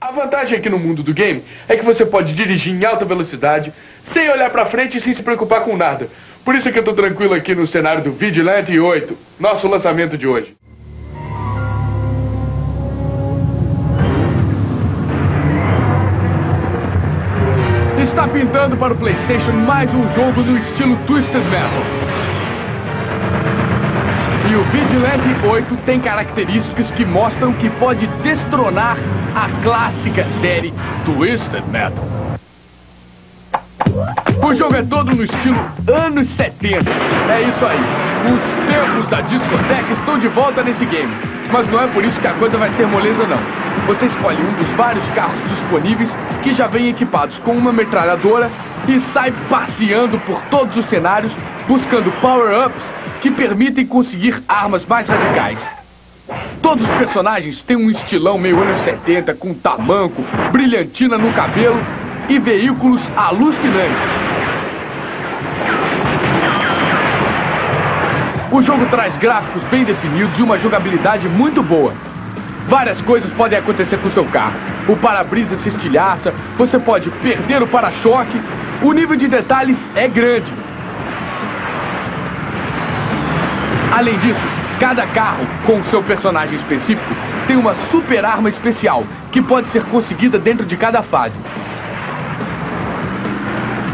A vantagem aqui no mundo do game é que você pode dirigir em alta velocidade, sem olhar pra frente e sem se preocupar com nada. Por isso que eu tô tranquilo aqui no cenário do Vigilante 8, nosso lançamento de hoje. Está pintando para o Playstation mais um jogo do estilo Twisted Metal. E o Vigilante 8 tem características que mostram que pode destronar a clássica série Twisted Metal. O jogo é todo no estilo anos 70. É isso aí. Os tempos da discoteca estão de volta nesse game. Mas não é por isso que a coisa vai ser moleza, não. Você escolhe um dos vários carros disponíveis que já vem equipados com uma metralhadora e sai passeando por todos os cenários buscando power-ups que permitem conseguir armas mais radicais. Todos os personagens têm um estilão meio anos 70, com tamanco, brilhantina no cabelo e veículos alucinantes. O jogo traz gráficos bem definidos e uma jogabilidade muito boa. Várias coisas podem acontecer com o seu carro. O para-brisa se estilhaça, você pode perder o para-choque. O nível de detalhes é grande. Além disso, cada carro, com seu personagem específico, tem uma super arma especial, que pode ser conseguida dentro de cada fase.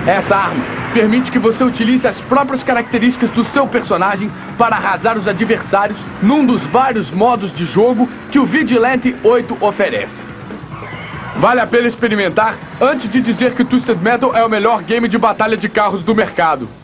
Essa arma permite que você utilize as próprias características do seu personagem para arrasar os adversários num dos vários modos de jogo que o Vigilante 8 oferece. Vale a pena experimentar antes de dizer que Twisted Metal é o melhor game de batalha de carros do mercado.